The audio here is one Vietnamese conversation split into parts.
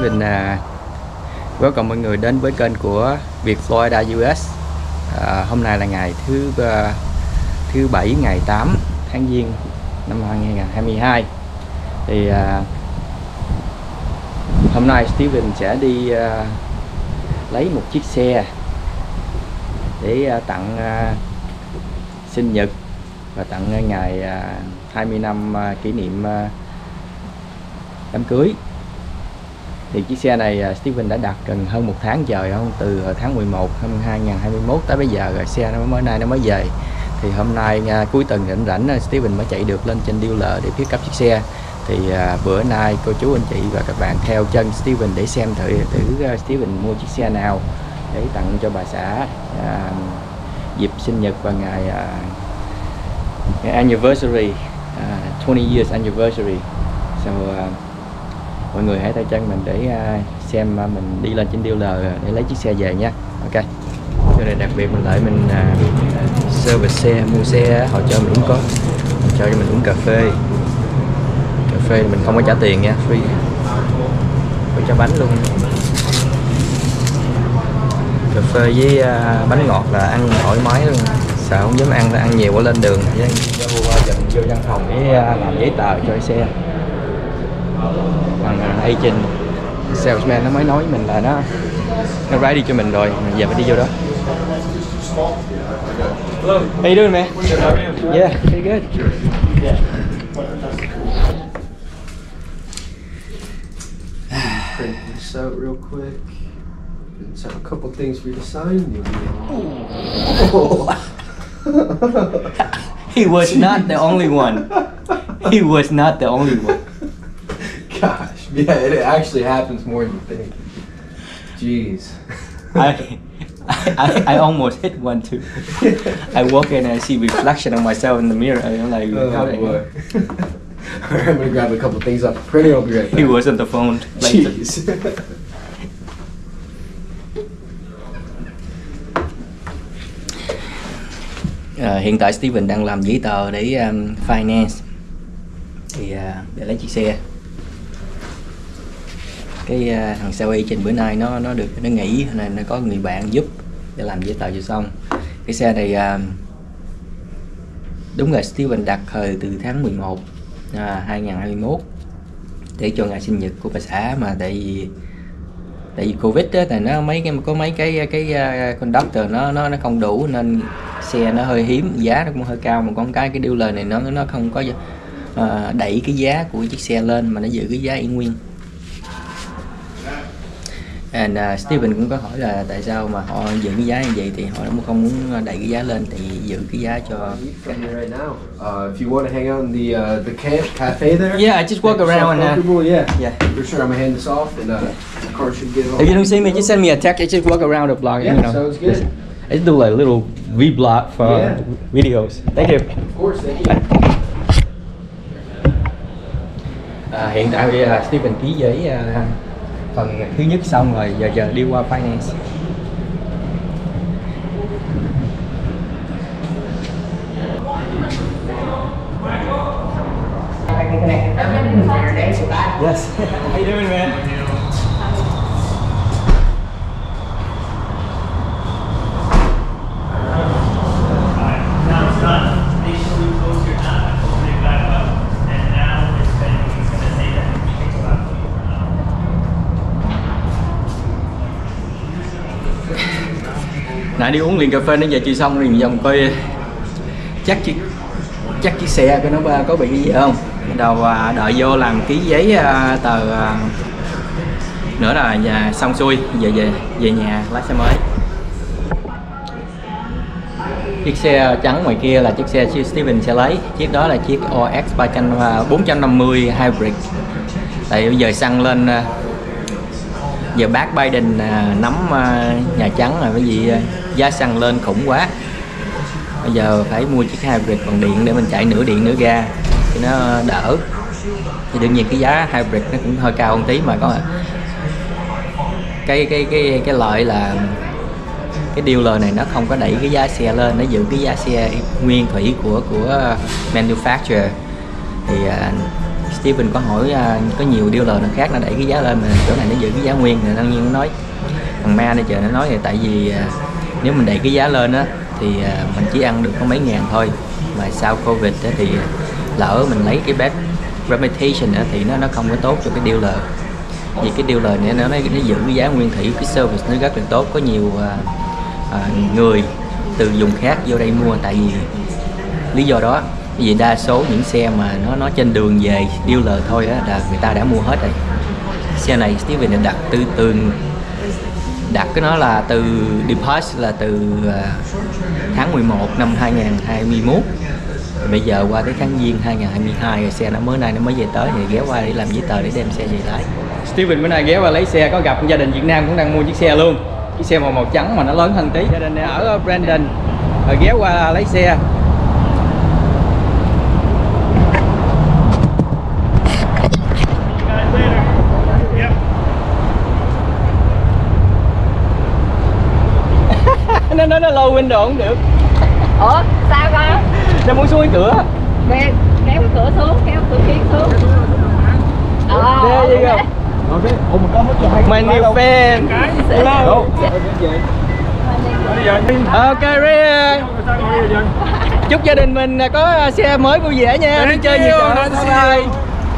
mình welcome mọi người đến với kênh của Việt Florida US. Hôm nay là ngày thứ bảy ngày 8 tháng Giêng năm 2022. Thì hôm nay Steven sẽ đi lấy một chiếc xe để tặng sinh nhật và tặng ngày 20 năm kỷ niệm đám cưới. Thì chiếc xe này Steven đã đặt gần hơn một tháng trời, không, từ tháng 11 năm 2021 tới bây giờ rồi, xe nó mới về. Thì hôm nay cuối tuần rảnh Steven mới chạy được lên trên dealer để pick up chiếc xe. Thì bữa nay cô chú anh chị và các bạn theo chân Steven để xem thử Steven mua chiếc xe nào để tặng cho bà xã dịp sinh nhật và ngày anniversary, 20 years anniversary. So mọi người hãy theo chân mình để xem mình đi lên trên dealer để lấy chiếc xe về nha. Ok. Cho nên đặc biệt mình lại mình service xe, mua xe họ cho mình uống có, cho mình uống cà phê. Cà phê mình không có trả tiền nha, free. Phải cho bánh luôn. Cà phê với bánh ngọt là ăn thoải mái luôn. Sợ không dám ăn, ăn nhiều quá lên đường với vô văn phòng để làm giấy tờ cho xe. Bằng agent salesman nó mới nói với mình là nó ready cho mình rồi, mình giờ phải đi vô đó. How you doing, man? Yeah, pretty good. Print this out real quick. Just have a couple things for you to sign. You'll be He was not the only one. He was not the only one. Gosh, yeah, it actually happens more than you think. Jeez. I almost hit one too. I walk in and I see reflection of myself in the mirror and I'm like, oh, boy. Alright, I'm gonna grab a couple things off the printer, I'll be right back. He was on the phone. Jeez. Hiện tại Steven đang làm giấy tờ để finance, thì để lấy chiếc xe. Cái thằng sales agent bữa nay nó nghỉ nên nó có người bạn giúp để làm giấy tờ cho xong. Cái xe này đúng là Steven đặt thời từ tháng 11 2021 để cho ngày sinh nhật của bà xã, mà tại vì Covid á, thì nó có mấy cái conductor nó không đủ nên xe nó hơi hiếm, giá nó cũng hơi cao, mà con cái dealer này nó không có đẩy cái giá của chiếc xe lên mà nó giữ cái giá y nguyên. And Steven cũng có hỏi là tại sao mà họ giữ cái giá như vậy, thì họ cũng không muốn đẩy cái giá lên thì giữ cái giá cho. Right now. If you want to hang out in the cafe there. Yeah, I just walk around and yeah. For sure, I'm gonna hand this off and the car should get off. If you don't see me, just send me a text. I just walk around the block. Yeah, you know, sounds good. I just do like a little vlog for videos. Thank you. Of course, thank you. Hiện tại bây giờ Steven ký giấy phần thứ nhất xong rồi, giờ đi qua finance. Yes. How you doing, man? Nãy đi uống liền cà phê nó về chưa xong rồi, vòng coi chắc chiếc xe của nó có bị cái gì không. Đầu đợi vô làm ký giấy tờ nữa là nhà xong xuôi, về nhà lái xe mới. Chiếc xe trắng ngoài kia là chiếc xe Steven sẽ lấy, chiếc đó là chiếc RX 450 Hybrid. Tại bây giờ xăng lên, giờ bác Biden nắm Nhà Trắng là cái gì, giá xăng lên khủng quá. Bây giờ phải mua chiếc hybrid bằng điện để mình chạy nửa điện nửa ga thì nó đỡ. Thì đương nhiên cái giá hybrid nó cũng hơi cao một tí, mà có cái lợi là cái dealer này nó không có đẩy cái giá xe lên, nó giữ cái giá xe nguyên thủy của manufacturer. Thì Steven có hỏi có nhiều dealer khác nó đẩy cái giá lên mà chỗ này nó giữ cái giá nguyên, thì đương nhiên nó nói thằng ma này chờ nó nói thì tại vì nếu mình đẩy cái giá lên á thì mình chỉ ăn được có mấy ngàn thôi, mà sau Covid á, thì lỡ mình lấy cái bad reputation á, thì nó không có tốt cho cái dealer. Vì cái dealer này nó giữ cái giá nguyên thủy, cái service nó rất là tốt, có nhiều người từ vùng khác vô đây mua, tại vì lý do đó. Vì đa số những xe mà nó trên đường về dealer thôi á là người ta đã mua hết rồi. Xe này Steven đã đặt đặt cái nó là từ Depart là từ tháng 11 năm 2021. Bây giờ qua tới tháng Giêng 2022 rồi, xe nó mới về tới thì ghé qua để làm giấy tờ để đem xe về lái. Steven bữa nay ghé qua lấy xe, có gặp gia đình Việt Nam cũng đang mua chiếc xe luôn. Chiếc xe màu trắng mà nó lớn hơn tí. Gia đình ở Brandon rồi ghé qua lấy xe. Nó low window cũng được. Ủa sao con? Nó muốn xuống cái cửa. Mẹ kéo cái cửa xuống, kéo cửa kia xuống. Ờ gì không? Ủa mình có hết cho hai cái. My new fan. Hello. Ok Ria. Chúc gia đình mình có xe mới vui vẻ nha. Đi chơi nhiều chỗ.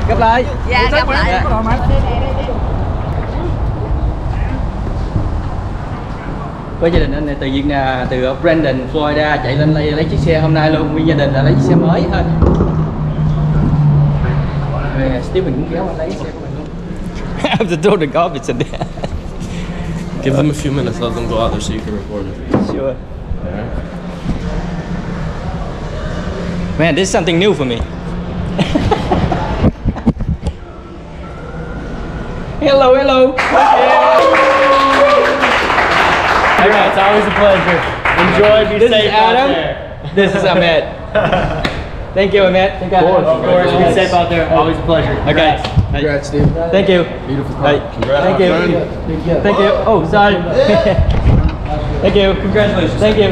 Gặp lại. Dạ gặp lại. Với gia đình anh này từ Việt Nam, từ Brandon, Florida chạy lên đây lấy chiếc xe hôm nay luôn. Nguyên gia đình là lấy chiếc xe mới thôi. Steve mình cũng kéo qua lấy xe của mình luôn. Have to throw the garbage in there. Give them a few minutes, let them go out there so you can record it. Sure. Man, this is something new for me. Hello, hello. All right, it's always a pleasure. Enjoy. Be safe. This is Adam. Out there. This is Ahmed. Thank you, Ahmed. Thank you. Of course, be safe out there. Always a pleasure. Okay. Congrats, Steve. Thank you. Beautiful car. Thank you. Thank you. Oh, sorry. Thank you. Congratulations. Thank you.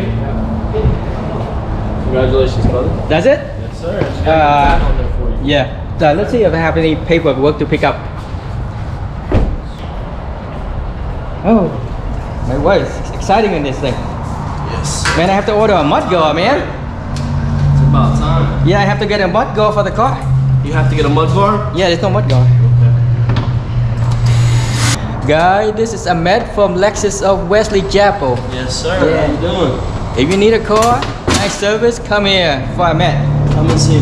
Congratulations, brother. That's it? Yes, sir. Yeah. Let's see if I have any paperwork to pick up. Oh. What is exciting in this thing? Yes. Man, I have to order a mud goer, man. It's about time. Yeah, I have to get a mud goer for the car. You have to get a mud goer? Yeah, there's no mud goer. Okay. Guys, this is Ahmed from Lexus of Wesley Chapel. Yes, sir. Yeah. How you doing? If you need a car, nice service, come here for Ahmed. Come and see me.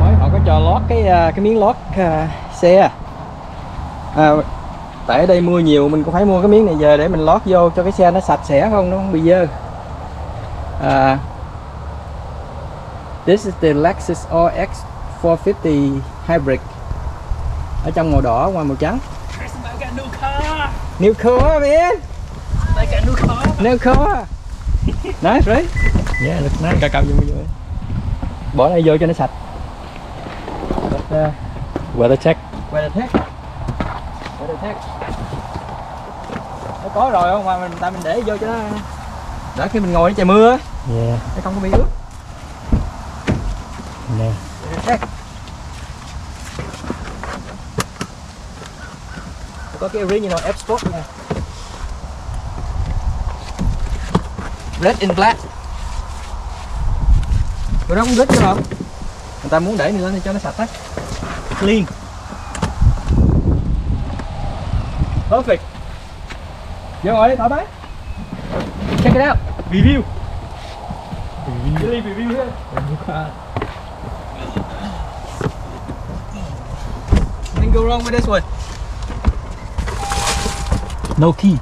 Mới họ có cho lót cái miếng lót xe. Tại ở đây mưa nhiều mình cũng phải mua cái miếng này về để mình lót vô cho cái xe nó sạch sẽ, không nó không bị dơ. This is the Lexus RX 450 Hybrid. Ở trong màu đỏ ngoài màu trắng. New car, man. Like a new car. New car. Nice, right? Yeah, look nice. Cà cà vô vô. Bỏ này vô cho nó sạch. Weather check. Weather check. Nó có rồi không mà mình để vô cho nó đã, khi mình ngồi nó trời mưa á, yeah, nó không có bị ướt nè. Yeah. Có cái original F-Sport nè, red and black. Tụi nó cũng rít chứ không, người ta muốn để mình lên để cho nó sạch á, clean. Perfect. Vô ngồi đi, thoải mái. Check it out. Review. Review. Review here. Nothing go wrong with this one. No key.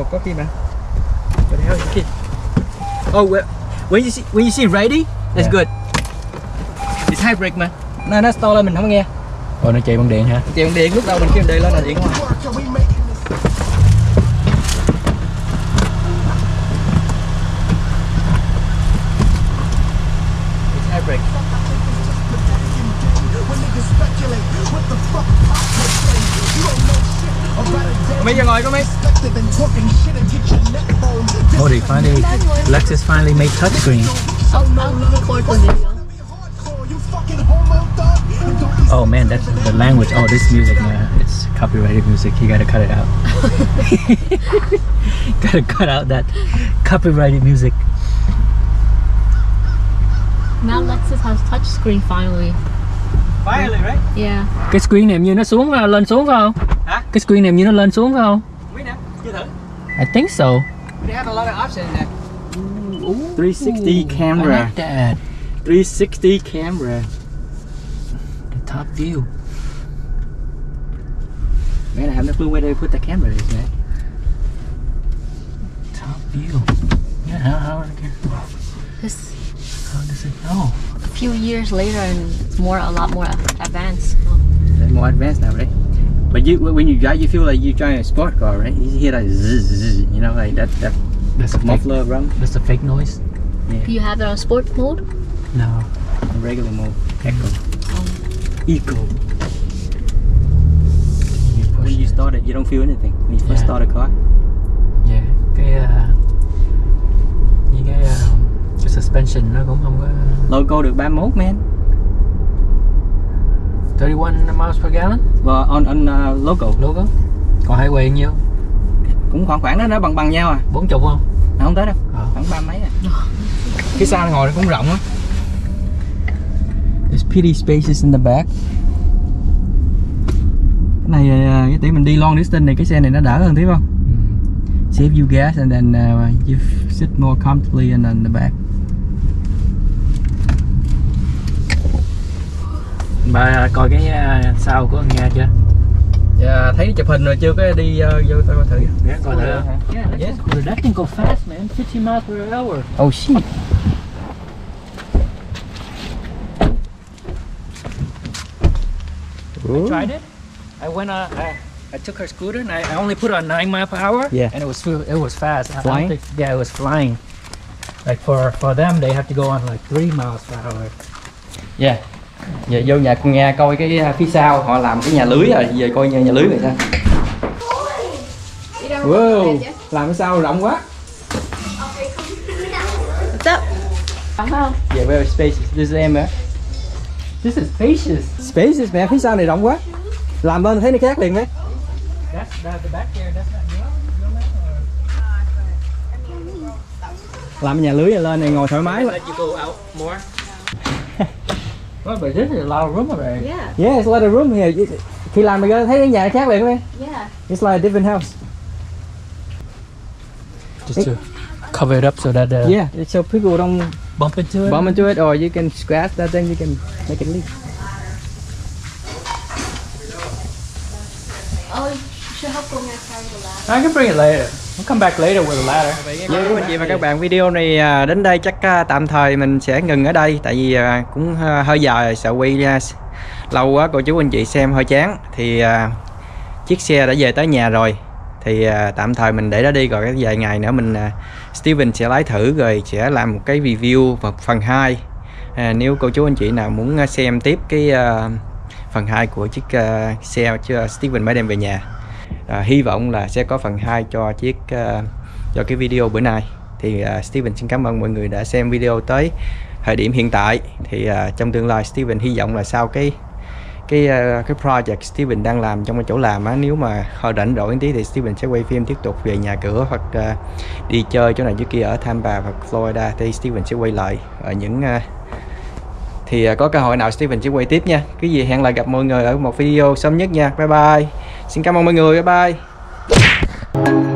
Oh, có key mà. What the hell is the key? Oh, well, when you see ready, that's yeah, good. It's hybrid mà. Nó to lên mình không nghe. Ồ, nó chạy bằng điện hả? Chạy bằng điện, lúc đầu mình kêu điện lên là điện không. Oh, they finally, Lexus finally made touchscreen. Oh man, that's the language. Oh, this music, man, it's copyrighted music. You gotta cut it out. Gotta cut out that copyrighted music. Now Lexus has touch screen finally. Finally, right? Yeah. Cái screen này như nó xuống vào, lên xuống vào. Hả? Cái screen này như nó lên xuống vào. Biết nè, chưa thử. I think so. They have a lot of options there. 360 camera. I like that. 360 camera. The top view. Man, I have no clue where they put the camera is, man. Top view. Yeah, how are the camera? This. How does it go? A few years later, and it's a lot more advanced. They're more advanced now, right? But you, when you drive, you feel like you're driving a sport car, right? You hear like zzz, zzz, you know, like that. That's a muffler around. That's a fake noise. Yeah. Do you have that on sport mode? No, on regular mode. Echo. Eco. When you start it, you don't feel anything. When you first start a car. Yeah. Cái suspension nó cũng không có. Logo được 31 man. 31 miles per gallon. Và on logo. Còn highway nhiêu? Cũng khoảng đó, nó bằng nhau à. 40 không? Nó không tới đâu. Khoảng ba mấy à. Cái xa ngồi nó cũng rộng á. There's plenty spaces in the back. Cái này cái tí mình đi long distance này cái xe này nó đỡ hơn tí không? Save you gas and then you sit more comfortably and on the back. Bà coi cái sau của Nga chưa? Yeah, thấy chụp hình rồi chưa, cái đi vô coi thử. Yeah, coi thử. Yeah, yes. That can go fast, man. 50 miles per hour. Oh shit. I tried it. I went I took her scooter and I only put on 9 miles per hour. Yeah. And it was fast. Flying? Yeah, it was flying. Like for them, they have to go on like 3 miles per hour. Yeah. Giờ vô nhà con Nga coi cái phía sau họ làm cái nhà lưới rồi, về coi nhà lưới này sao. Wow, làm cái sau rộng quá. Yeah, very spacious. This is em á. This is spacious. Spacious mẹ, phía sau này rộng quá. Làm bên thấy nó khác liền đấy. Làm nhà lưới này lên này ngồi thoải mái luôn. Well, but this is a lot of room already. Yeah. Yeah, it's a lot of room here. Khi làm mình thấy cái nhà khác liền không em? Yeah. It's like a different house. Just to cover it up so that yeah, so people don't bump into it, or you can scratch that thing, you can make it leak. Oh, you should help go carry the ladder. I can bring it later. We'll come back later with the ladder. Với quý anh chị và các bạn, video này đến đây chắc tạm thời mình sẽ ngừng ở đây. Tại vì cũng hơi dài, sợ quay lâu quá cô chú anh chị xem hơi chán. Thì chiếc xe đã về tới nhà rồi. Thì tạm thời mình để đó đi, rồi vài ngày nữa mình Steven sẽ lái thử rồi sẽ làm một cái review phần 2. Nếu cô chú anh chị nào muốn xem tiếp cái phần 2 của chiếc xe Steven mới đem về nhà. Hy vọng là sẽ có phần 2 cho cái video bữa nay. Thì Steven xin cảm ơn mọi người đã xem video tới thời điểm hiện tại. Thì trong tương lai Steven hy vọng là sau cái project Steven đang làm trong cái chỗ làm á, nếu mà hơi rảnh rỗi tí thì Steven sẽ quay phim tiếp tục về nhà cửa hoặc đi chơi chỗ này chỗ kia ở Tampa hoặc Florida. Thì Steven sẽ quay lại ở những thì có cơ hội nào Steven sẽ quay tiếp nha. Cái gì hẹn lại gặp mọi người ở một video sớm nhất nha. Bye bye. Xin cảm ơn mọi người. Bye bye.